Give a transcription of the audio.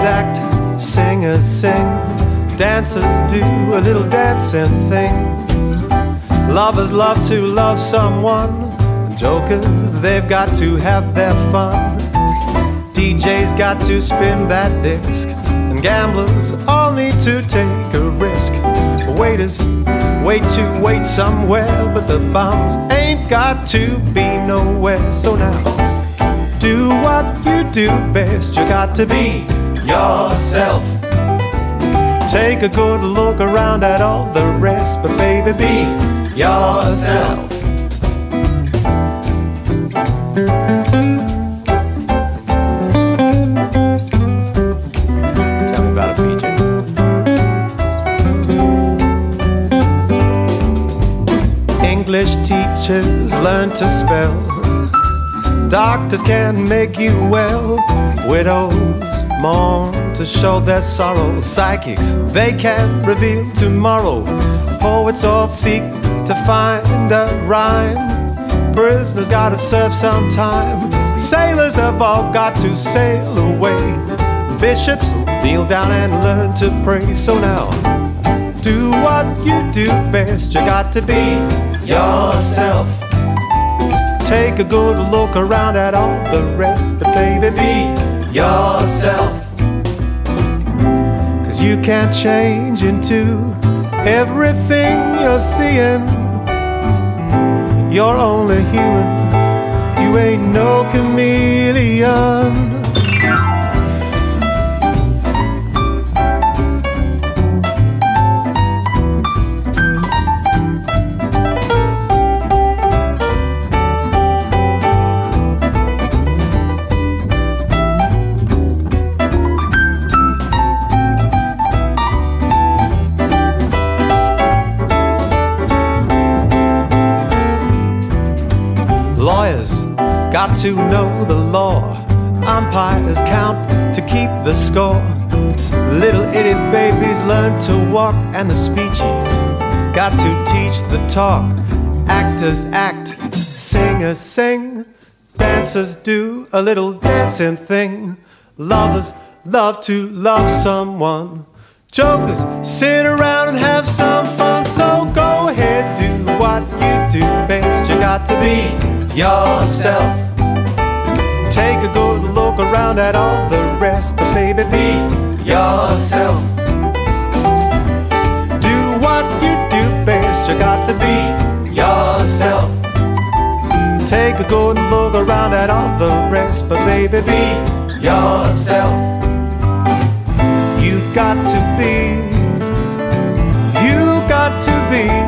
Actors act, singers sing, dancers do a little dancing thing. Lovers love to love someone, jokers, they've got to have their fun. DJ's got to spin that disc, and gamblers all need to take a risk. Waiters wait to wait somewhere, but the bombs ain't got to be nowhere. So now, do what you do best. You got to be yourself. Take a good look around at all the rest, but baby, be yourself. Tell me about it, PJ. English teachers learn to spell. Doctors can make you well. Widows mourn to show their sorrow. Psychics, they can reveal tomorrow. Poets all seek to find a rhyme. Prisoners gotta serve some time. Sailors have all got to sail away. Bishops will kneel down and learn to pray. So now, do what you do best. You got to be yourself. Take a good look around at all the rest, but baby, be yourself. 'Cause you can't change into everything you're seeing. You're only human, you ain't no chameleon. Got to know the law. Umpires count to keep the score. Little itty babies learn to walk, and the speeches got to teach the talk. Actors act, singers sing, dancers do a little dancing thing. Lovers love to love someone. Jokers sit around and have some fun. So go ahead, do what you do best. You got to be yourself. Take a good look around at all the rest, but baby, be yourself. Do what you do best, you got to be yourself. Take a good look around at all the rest, but baby, be yourself. You got to be, you got to be.